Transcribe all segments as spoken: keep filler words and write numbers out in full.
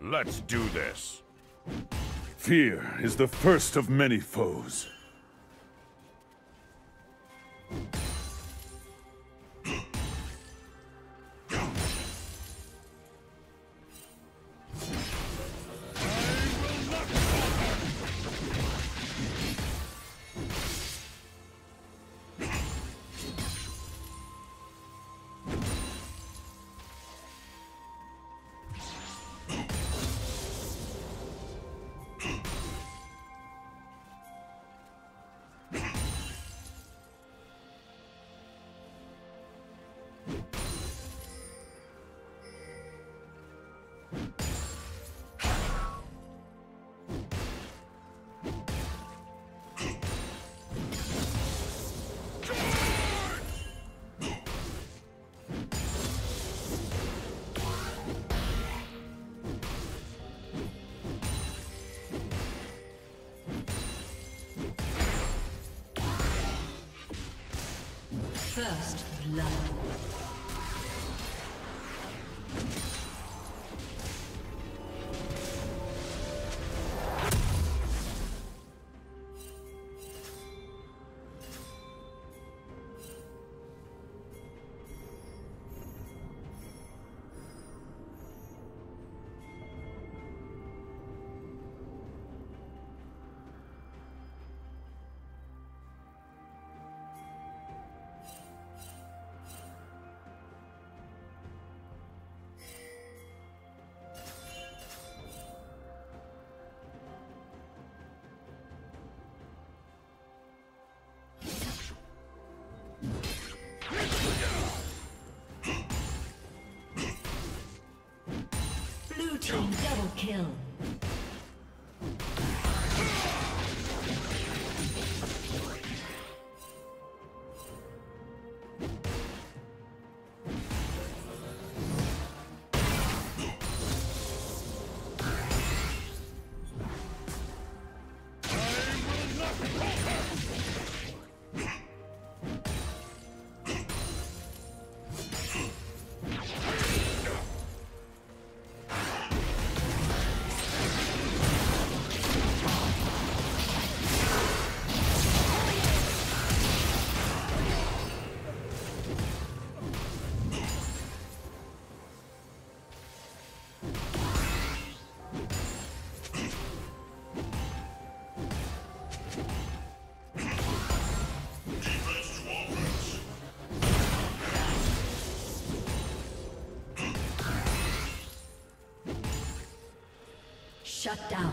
Let's do this. Fear is the first of many foes. First blood. Team double kill. Shut down.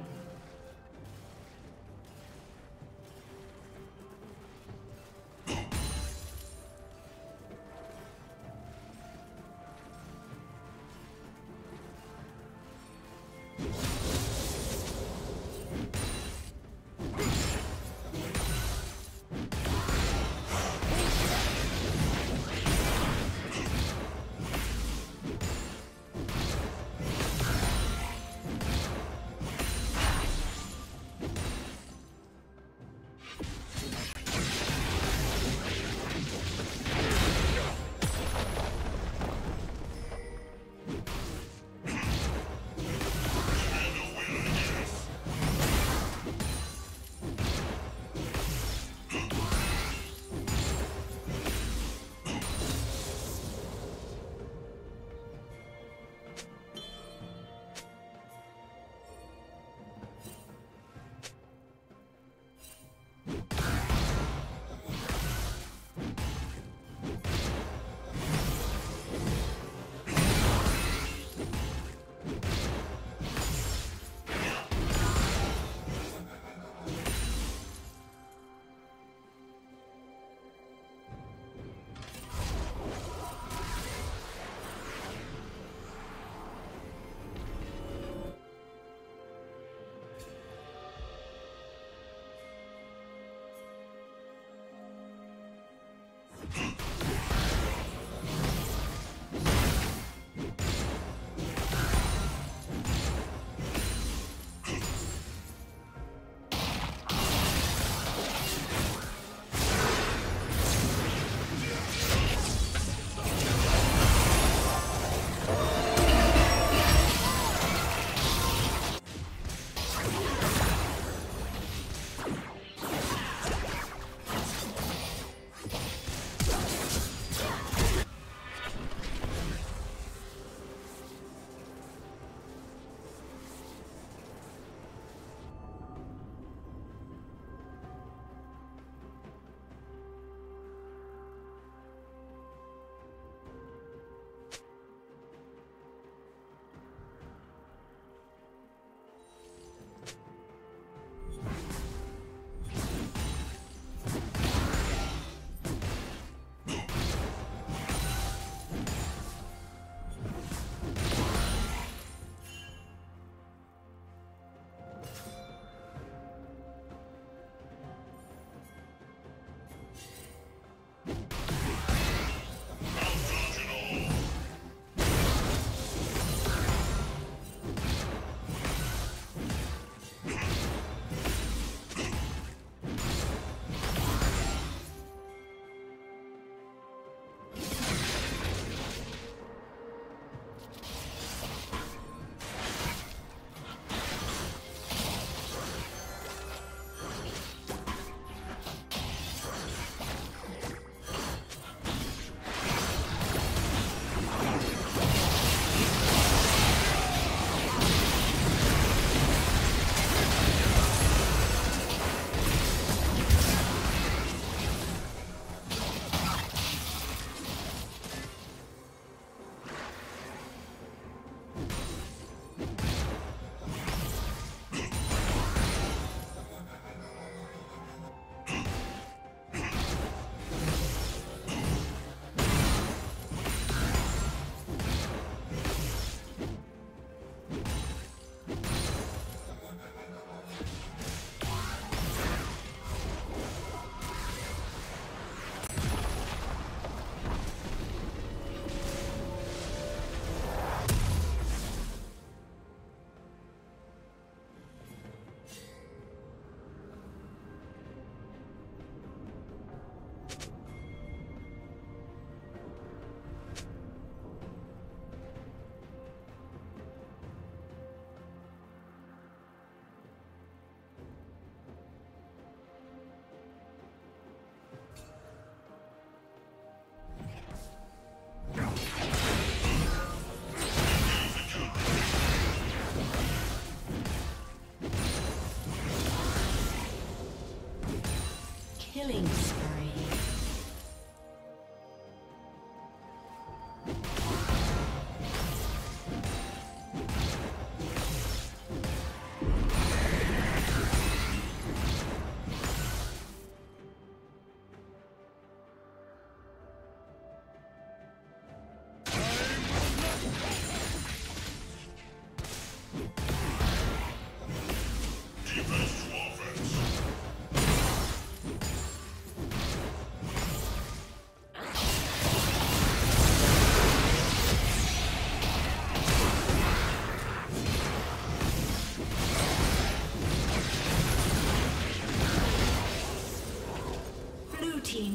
Killing spree.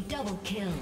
Double kill.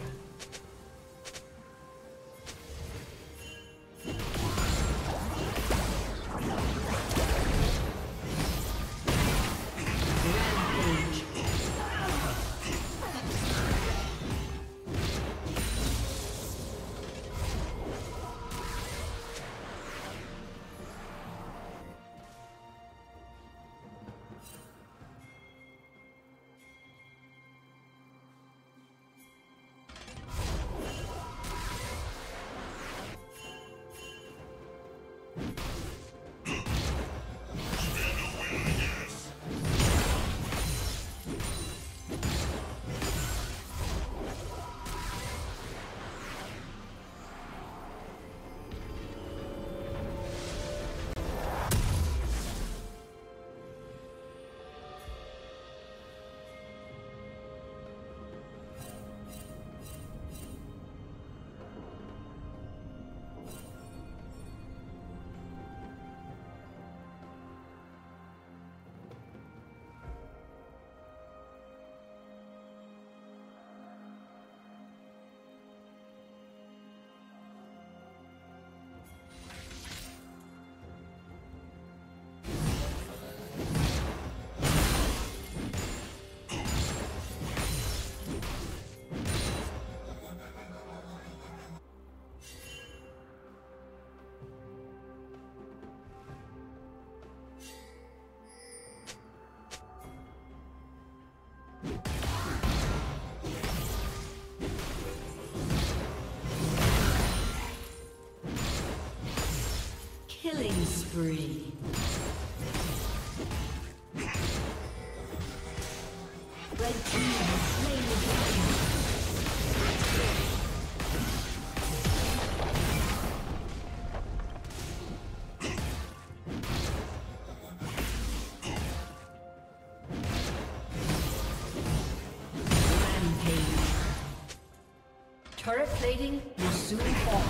Killing spree. Red team has slain the dragon. Rampage. Turret plating will soon fall.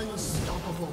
Unstoppable.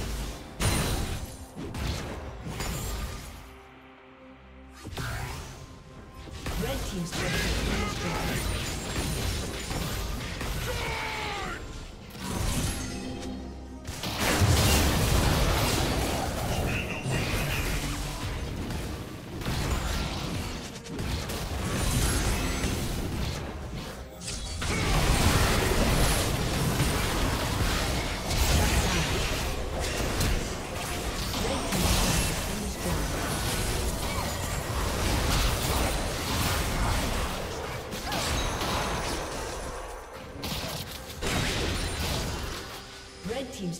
Team's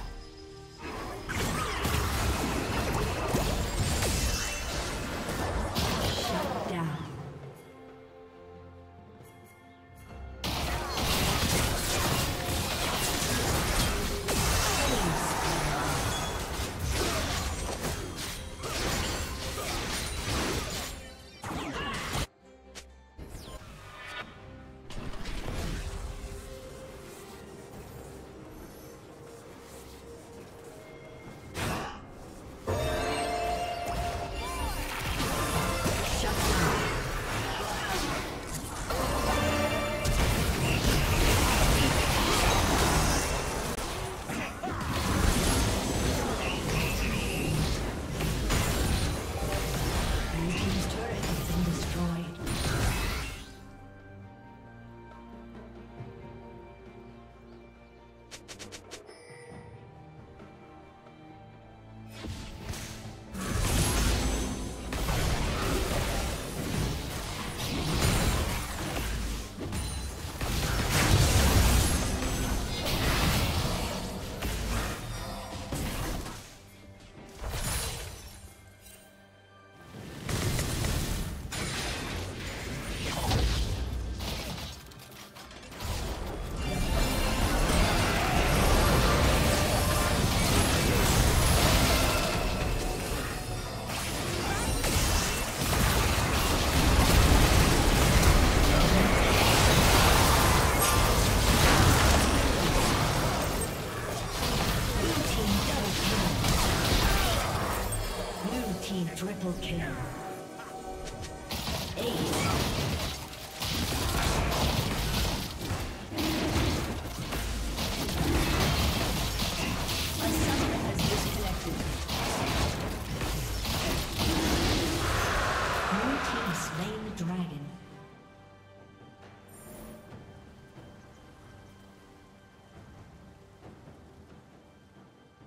Triple kill.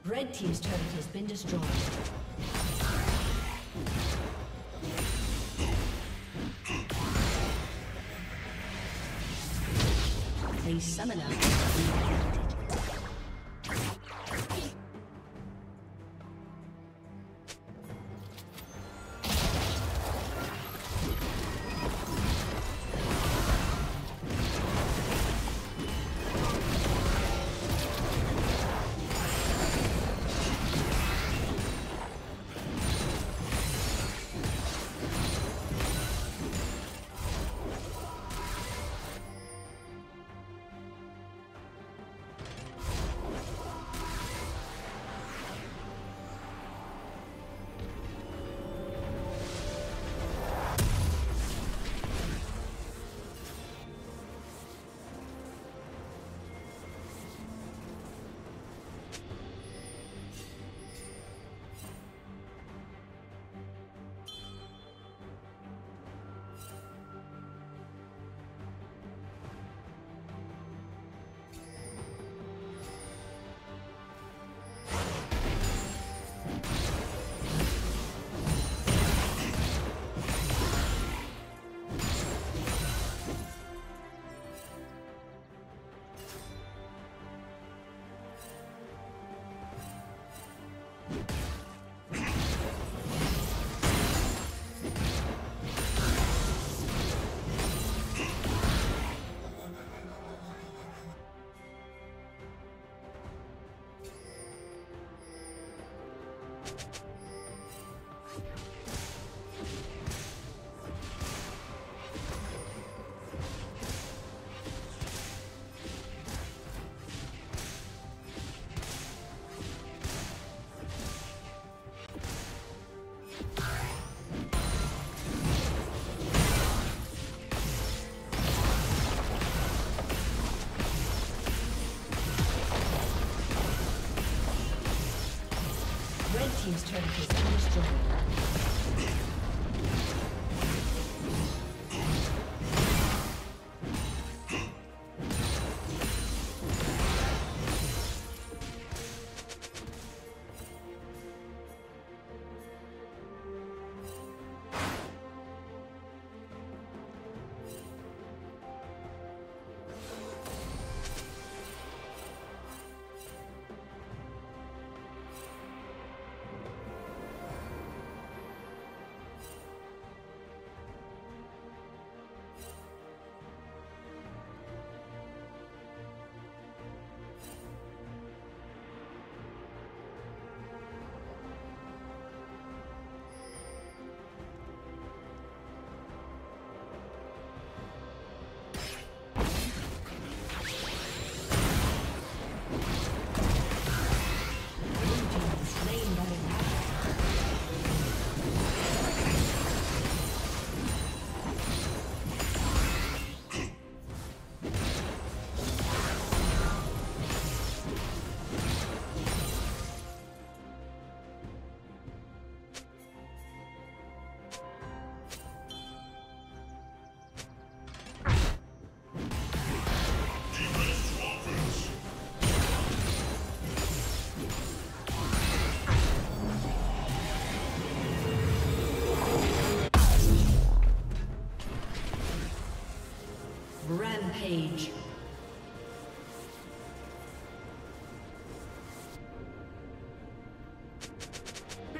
Red team's turret has been destroyed. A summoner has been Team's turret has been destroyed. Page.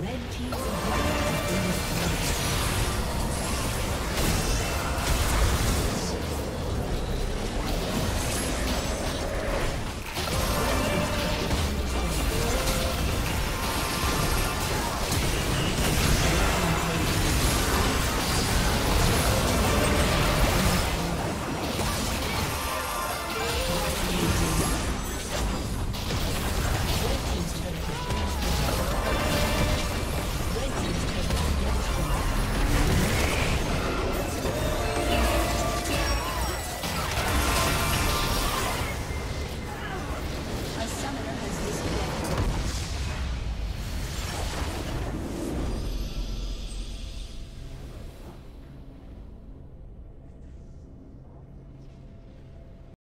Red team.